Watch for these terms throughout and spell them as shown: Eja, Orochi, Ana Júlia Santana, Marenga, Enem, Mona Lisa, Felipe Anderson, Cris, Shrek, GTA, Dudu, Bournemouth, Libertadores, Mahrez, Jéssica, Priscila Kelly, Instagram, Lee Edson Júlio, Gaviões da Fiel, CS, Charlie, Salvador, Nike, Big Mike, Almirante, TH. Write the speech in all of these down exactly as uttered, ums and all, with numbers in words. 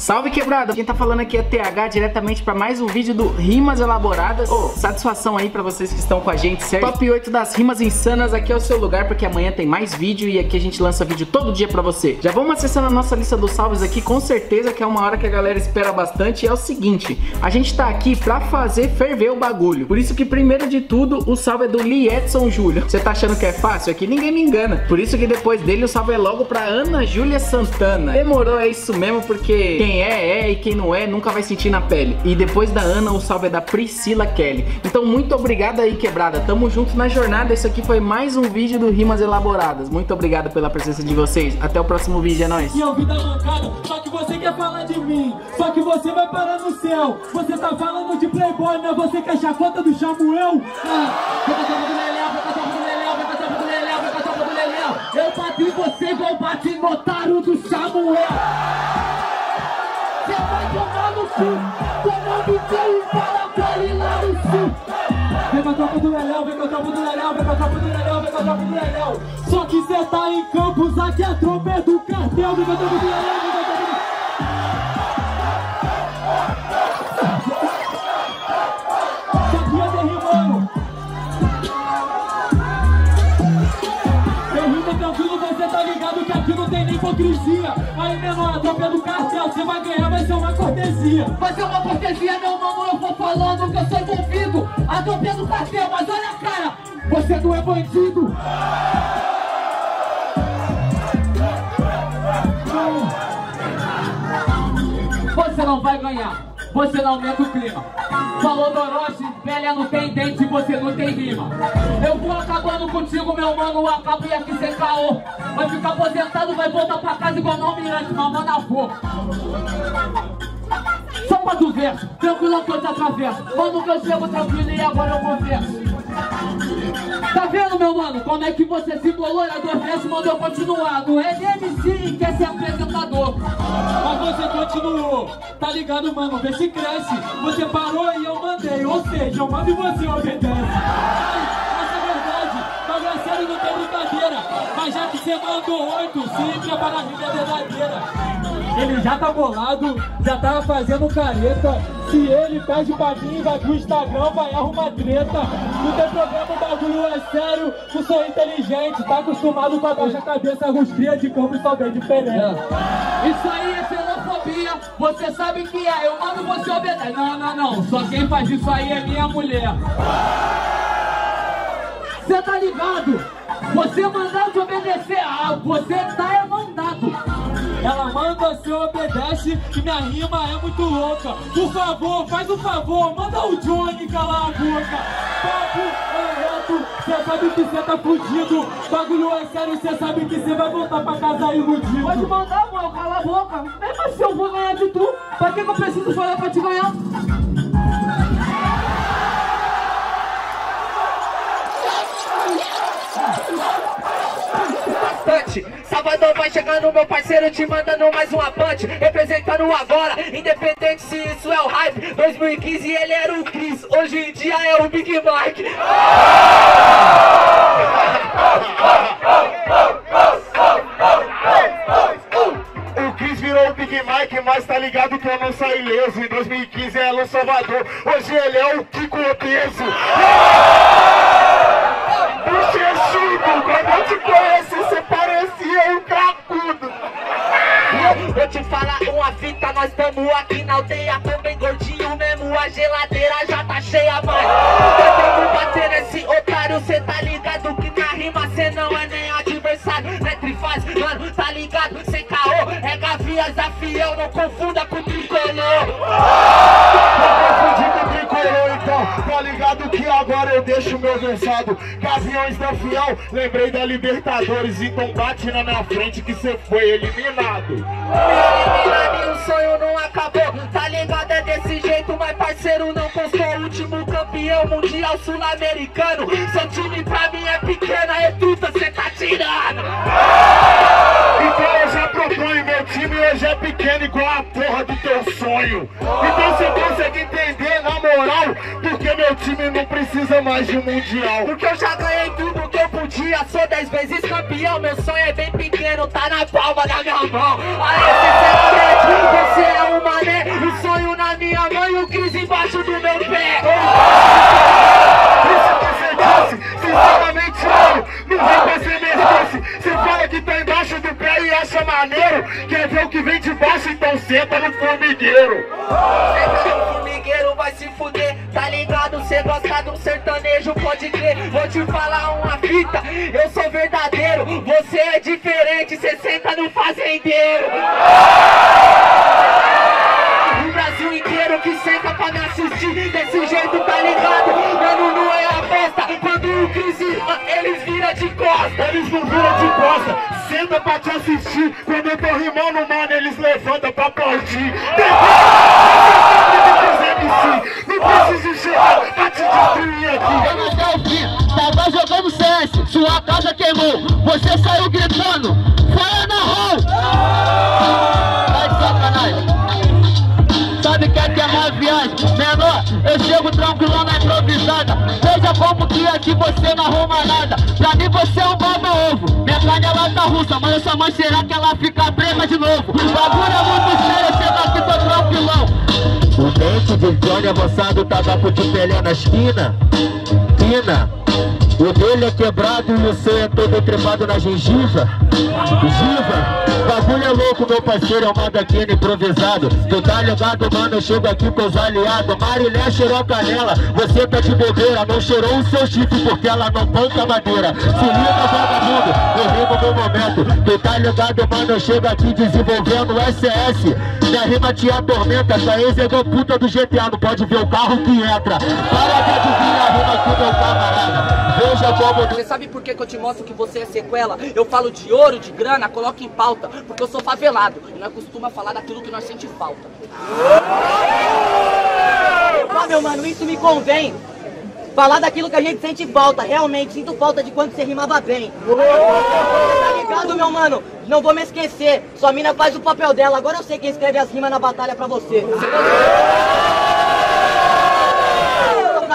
Salve, quebrada! Quem tá falando aqui é T H, diretamente pra mais um vídeo do Rimas Elaboradas. Ô, oh, satisfação aí pra vocês que estão com a gente, certo? Top oito das rimas insanas, aqui é o seu lugar, porque amanhã tem mais vídeo e aqui a gente lança vídeo todo dia pra você. Já vamos acessando a nossa lista dos salves aqui, com certeza que é uma hora que a galera espera bastante. E é o seguinte, a gente tá aqui pra fazer ferver o bagulho. Por isso que, primeiro de tudo, o salve é do Lee Edson Júlio. Você tá achando que é fácil? Aqui ninguém me engana. Por isso que depois dele o salve é logo pra Ana Júlia Santana. Demorou, é isso mesmo, porque quem é, é, e quem não é, nunca vai sentir na pele. E depois da Ana, o salve é da Priscila Kelly. Então, muito obrigado aí, quebrada. Tamo junto na jornada. Isso aqui foi mais um vídeo do Rimas Elaboradas. Muito obrigado pela presença de vocês. Até o próximo vídeo, é nóis. E eu vi da bancada, só que você quer falar de mim. Só que você vai parar no céu. Você tá falando de playboy, né? Você quer chacota do Samuel? Eu bati em você igual bati no otário do Samuel. Você vai tomar no cu, tomar no cu e fala pra ele lá no sul. Vem com a tropa do Eléu, vem com a tropa do Eléu, vem com a tropa do Eléu, vem com a tropa do Eléu. Só que cê tá em Campos, aqui a tropa é do cartel. Vem com a tropa do Eléu, vem com a tropa do Eléu. Hipocrisia, aí menor, a tropa é do cartel. Você vai ganhar, vai ser uma cortesia. Vai ser uma cortesia, não, mano. Eu vou falando que eu sou envolvido. A tropa é do cartel, mas olha a cara. Você não é bandido. Não. Você não vai ganhar. Você não aumenta o clima. Falou do Orochi, velha não tem dente, você não tem rima. Eu vou acabando contigo, meu mano, eu acabo e aqui sem caô. Vai ficar aposentado, vai voltar pra casa igual Almirante, mamando na boca. Só pra tu ver, tranquilo que eu te atravesso. Quando que eu chego tranquilo e agora eu converso. Tá vendo, meu mano, como é que você se colora? Adormece, mandou eu continuar. Não é D M C, quer ser apresentador. Mas você continuou, tá ligado, mano, vê se cresce. Você parou e eu mandei, ou seja, eu mando e você obedece. Mas é verdade, mas é sério, não tem brincadeira. Mas já que você mandou oito, se prepara a vida verdadeira. Ele já tá bolado, já tava fazendo careta. Se ele pede pra mim, vai pro Instagram, vai arrumar treta. Não tem problema, o bagulho é sério. Eu sou inteligente, tá acostumado com a baixa cabeça, ruscria de campo e só bem diferente. Isso aí é xenofobia, você sabe que é. Eu mando você obedecer. Não, não, não, só quem faz isso aí é minha mulher. Você tá ligado? Você mandar te obedecer, ah, você tá é mandado. Ela manda, se obedece, que minha rima é muito louca. Por favor, faz um favor, manda o Johnny calar a boca. Papo é reto, cê sabe que cê tá fudido. Bagulho é sério, cê sabe que cê vai voltar pra casa iludido. Pode mandar, mano, cala a boca. Nem mais se eu vou ganhar de tu, pra que que eu preciso falar pra te ganhar? Salvador vai chegando, meu parceiro, te mandando mais um punch. Representando agora, independente se isso é o hype. Dois mil e quinze ele era o Cris, hoje em dia é o Big Mike. O Cris virou o Big Mike, mas tá ligado que eu não saí leso. Em dois mil e quinze era o Salvador, hoje ele é o Kiko obeso. Bochechudo, quando eu te conheci, você parecia um cracudo. Vou te falar uma fita, nós estamos aqui na aldeia, tô bem gordinho mesmo, a geladeira já tá cheia, mas tentando bater nesse otário, cê tá ligado que na rima cê não é nem adversário. Né, trifaz, mano, tá ligado, cê caô, é Gaviões da Fiel, não confunda com tricolor. Tá ligado que agora eu deixo meu versado. Gaviões da Fiel, lembrei da Libertadores. Então bate na minha frente que cê foi eliminado. Me eliminar, o sonho não acabou. Tá ligado, é desse jeito, mas parceiro não postou. Último campeão mundial sul-americano. Seu time pra mim é pequeno, é truta, cê tá tirando. Então eu já proponho, meu time hoje é pequeno igual a porra do teu sonho. Então cê consegue entender, na moral, porque meu time não precisa mais de mundial. Porque eu já ganhei tudo que eu podia, sou dez vezes campeão. Meu sonho é bem pequeno, tá na palma da minha mão. Aí você é um que vem de baixo, então senta no formigueiro. Senta no formigueiro, vai se fuder, tá ligado? Cê gosta de um sertanejo, pode crer. Vou te falar uma fita, eu sou verdadeiro, você é diferente, cê senta no fazendeiro. O Brasil inteiro que senta pra me assistir, desse jeito, tá ligado? Mano, não é a festa, quando o Cris rima, eles viram de costa. Eles não viram de costa. Senta pra te assistir, quando eu tô rimando, mano, eles levantam pra partir. Não precisa chegar pra te destruir aqui. Eu não dei o fim, tava jogando C S, sua casa queimou, você saiu gritando, foi na rua. Tá de sacanagem. Sabe o que é que é mais viagem? Menor, eu chego tranquilão na improvisada. Veja como que aqui você não arruma nada. Pra mim você é um baba-ovo. Ela tá russa, mas essa mãe será que ela fica presa de novo? O bagulho é muito sério, cê tá aqui, tô tranquilão. O dente do Johnny avançado tava com de pele na esquina. Pina, o dele é quebrado e o seu é todo trepado na gengiva. Giva, bagulho é louco, meu parceiro, é uma daquele improvisado. Tu tá ligado, mano, eu chego aqui com os aliados. Marilé cheirou a canela, você tá de bobeira. Não cheirou o seu chifre porque ela não ponta madeira. Se liga, vagabundo, eu rimo no momento. Tu tá ligado, mano, eu chego aqui desenvolvendo o S S. Minha rima te atormenta, essa ex é do puta do G T A. Não pode ver o carro que entra. Para de adivinhar a rima aqui, meu camarada. Veja como... Você sabe por que que eu te mostro que você é sequela? Eu falo de ouro, de grana, coloca em pauta, porque eu sou favelado e nós costuma falar daquilo que nós sente falta. Ah, meu mano, isso me convém. Falar daquilo que a gente sente falta, realmente sinto falta de quando você rimava bem. Tá ligado, meu mano? Não vou me esquecer, sua mina faz o papel dela, agora eu sei quem escreve as rimas na batalha pra você. Você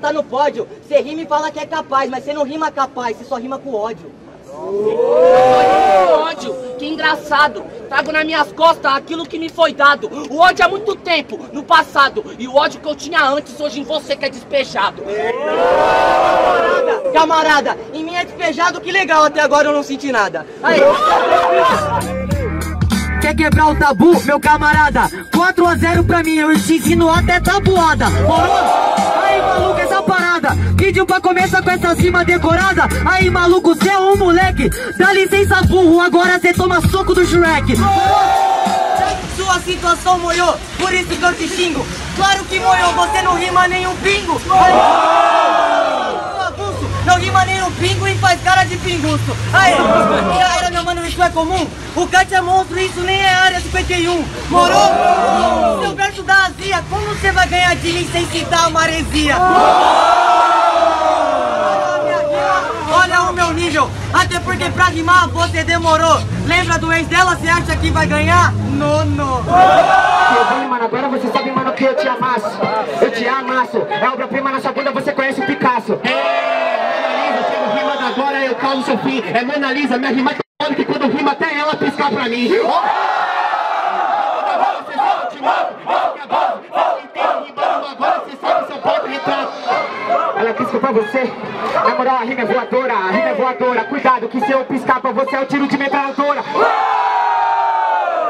tá no pódio, você rima e fala que é capaz, mas você não rima capaz, você só rima com ódio. Oh! Ódio, que engraçado. Trago nas minhas costas aquilo que me foi dado. O ódio há muito tempo, no passado. E o ódio que eu tinha antes, hoje em você que é despejado. Oh! Camarada, camarada, em mim é despejado, que legal, até agora eu não senti nada. Aí. Quer quebrar o tabu, meu camarada? quatro a zero pra mim, eu te ensino até tabuada. Moroso? Aí, maluco, essa parada. Pediu pra começar com essa cima decorada. Aí, maluco, cê é um moleque. Dá licença, burro, agora cê toma soco do Shrek. Sua situação molhou, por isso que eu te xingo. Claro que molhou, você não rima nem um pingo. Não rima nem um pingo e faz cara de pinguço. Aí, era, meu mano, isso é comum. O Cat é monstro, isso nem é área cinquenta e um. Morou? Seu verso da azia, como você vai ganhar de mim sem citar uma heresia? Olha o meu nível, até porque pra rimar você demorou. Lembra do ex dela, você acha que vai ganhar? Não, não. Bem, mano, agora você sabe, mano, que eu te amasso. Eu te amasso, é obra-prima na sua bunda, você conhece o Picasso. Agora eu causo seu fim, é Mona Lisa, minha rima é que quando rima até ela piscar pra mim. Agora você sabe, eu te mato, que agora você entende rimando, agora você sabe seu próprio retrato. Ela piscou pra você, na moral a rima é voadora, a rima é voadora. Cuidado que se eu piscar pra você é o tiro de metralhadora.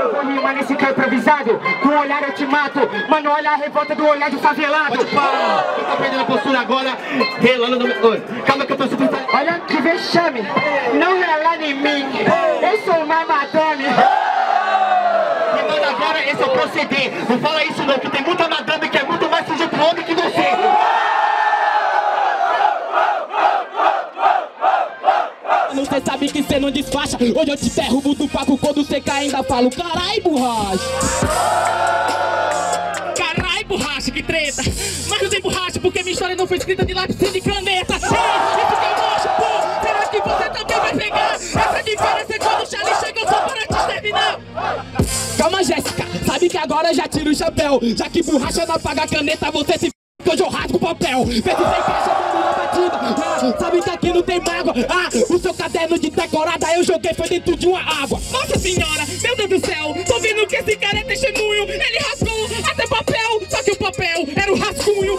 Eu vou rimar nesse cara improvisado, com o olhar eu te mato. Mano, olha a revolta do olhar do favelado. Pode parar, você tá perdendo a postura agora, relando no meu... Calma que eu tô super... Olha que vexame, não relando em mim, eu sou uma madame. Rimando agora, esse é o proceder, não fala isso não, que tem muita madame que é muito mais suja pro homem que você. Cê sabe que cê não desfaixa. Hoje eu te derrubo do papo. Quando cê cai ainda falo, carai borracha. Carai borracha, que treta. Mas não tem borracha porque minha história não foi escrita de lápis e de caneta. Ei, esse que eu gosto, pô. Será que você também vai pegar? Essa diferença é quando o Charlie chega, eu sou para te exterminar. Calma, Jéssica, sabe que agora eu já tiro o chapéu. Já que borracha não apaga a caneta, você se f***, que hoje eu rasgo o papel. Vê se você encaixa. Ah, sabe que aqui não tem mágoa. Ah, o seu caderno de decorada eu joguei foi dentro de uma água. Nossa senhora, meu Deus do céu. Tô vendo que esse cara é testemunho. Ele rasgou até papel. Só que o papel era o rascunho.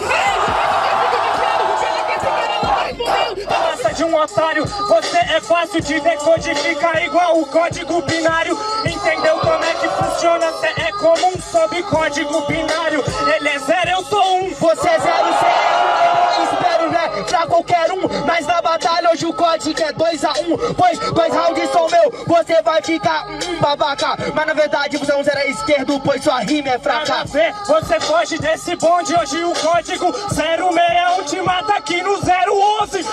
Ei, eu fico de pelo que esse cara não respondeu. Raça de um otário, você é quase fácil de decodificar igual o código binário. Entendeu como é que funciona? Cê é como um sob código binário. Ele é zero, eu sou um. Você é zero, cê é um. Espero, né, pra qualquer um. Mas na batalha hoje o código é dois a um. Pois dois rounds são meu. Você vai ficar um babaca. Mas na verdade você é um zero à esquerda, pois sua rima é fraca. Ver, você foge desse bonde. Hoje o código zero seis um te mata aqui no zero onze.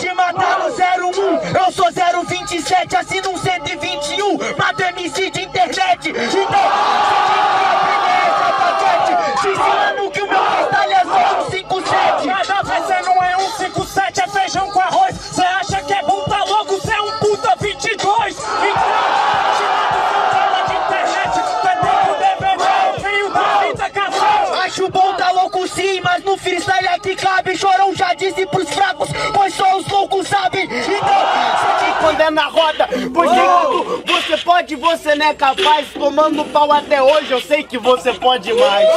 Te matar no zero um, eu sou zero vinte e sete, assino um cento e vinte e um, mato M C de internet. Então, você tem que aprender essa paquete, te ensinando que o meu cristal é só um cinco sete. Nada, você não é um cinco sete, é feijão com arroz. Você acha que é bom, tá louco, você é um puta vinte e dois. Então, te mato de internet, vai ter o D V D, o fio da vida casal. Acho bom, tá louco sim, mas no freestyle aqui cabe, chorão já disse pros fracos. Só os loucos sabem, então você te condena na roda. Pois oh. Enquanto você pode, você não é capaz. Tomando pau até hoje, eu sei que você pode mais. Oh.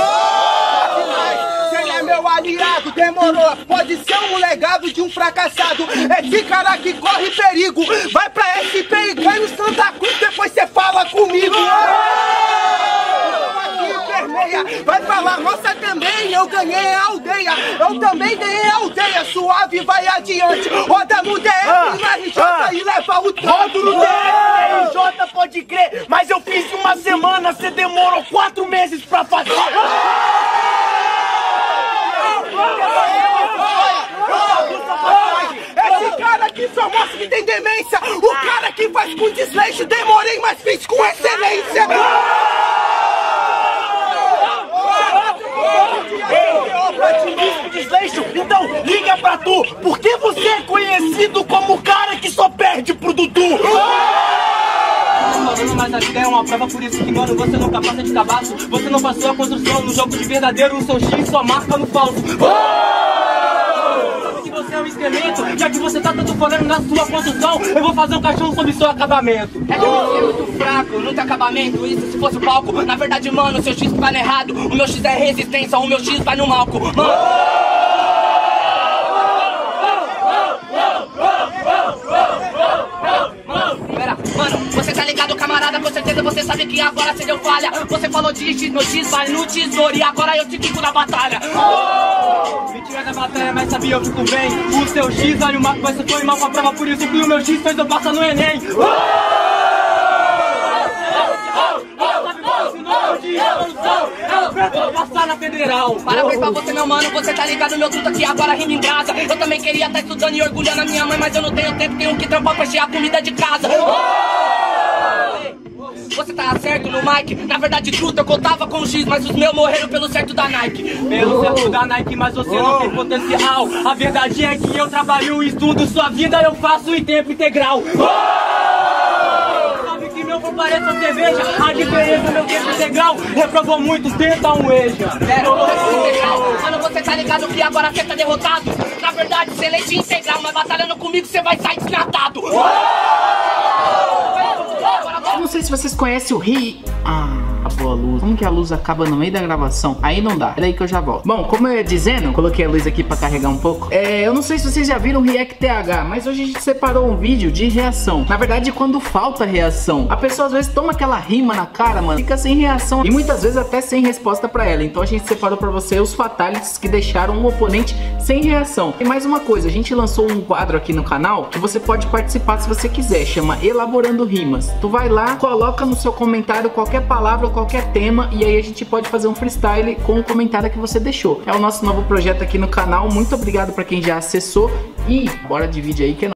Pode mais, você é meu aliado, demorou. Pode ser um legado de um fracassado. Esse cara que corre perigo, vai pra S P e ganha o Santa Cruz. Depois você fala comigo. Oh. Vai falar, nossa, também eu ganhei a aldeia. Eu também ganhei a aldeia. Suave vai adiante. Roda no D F, ah, na R J ah, e leva o troco no D F. Na R J pode crer, mas eu fiz uma semana. Você demorou quatro meses pra fazer. Esse cara que só mostra que tem demência. O cara que faz com desleixo. Demorei, mas fiz com excelência. Então liga pra tu, porque você é conhecido como o cara que só perde pro Dudu. Mas a vida é uma prova, por isso que, mano, você nunca passa de cabaço. Você não passou a construção no jogo de verdadeiro. O seu X só marca no falso. Sabe que você é um excremento, já que você tá tanto falando na sua construção. Eu vou fazer um caixão sobre seu acabamento. É que você é muito fraco, muito acabamento. Isso se fosse o palco. Na verdade, mano, o seu X tá errado. O meu X é resistência, o meu X vai no malco. Mano, você tá ligado, camarada, com certeza você sabe que agora você deu falha. Você falou de X no X, vai no tesouro e agora eu te quico na batalha. Oh! Mentira da batalha, mas sabia, eu fico bem. O seu X, olha o marco, mas você foi mal pra prova, por isso que o meu X fez eu passar no Enem. Oh! Vou passar na federal. Parabéns pra você, meu mano, você tá ligado, meu truta que agora rima em brasa. Eu também queria estar estudando e orgulhando a minha mãe, mas eu não tenho tempo, tenho que trampar pra encher a comida de casa. Você tá certo no Mike, na verdade, truta, eu contava com o X, mas os meus morreram pelo certo da Nike. Pelo certo da Nike, mas você não tem potencial. A verdade é que eu trabalho e estudo, sua vida eu faço em tempo integral. Parece a cerveja, a diferença meu tempo integral. Reprovou muito, tenta um Eja. Zero, oh. Mano, você tá ligado que agora você tá derrotado. Na verdade, excelente integral, mas batalhando comigo você vai sair desnatado. Oh. Não sei se vocês conhecem o Ri. Ah, acabou a luz. Como que a luz acaba no meio da gravação? Aí não dá. Peraí que eu já volto. Bom, como eu ia dizendo, coloquei a luz aqui pra carregar um pouco. É, eu não sei se vocês já viram o React T H, mas hoje a gente separou um vídeo de reação. Na verdade, quando falta reação, a pessoa às vezes toma aquela rima na cara, mano, fica sem reação e muitas vezes até sem resposta pra ela. Então a gente separou pra você os fatalities que deixaram um oponente sem reação. E mais uma coisa, a gente lançou um quadro aqui no canal que você pode participar se você quiser. Chama Elaborando Rimas. Tu vai lá, coloca no seu comentário qualquer palavra, qualquer tema, e aí a gente pode fazer um freestyle com o comentário que você deixou. É o nosso novo projeto aqui no canal. Muito obrigado pra quem já acessou e bora de vídeo aí que é nóis.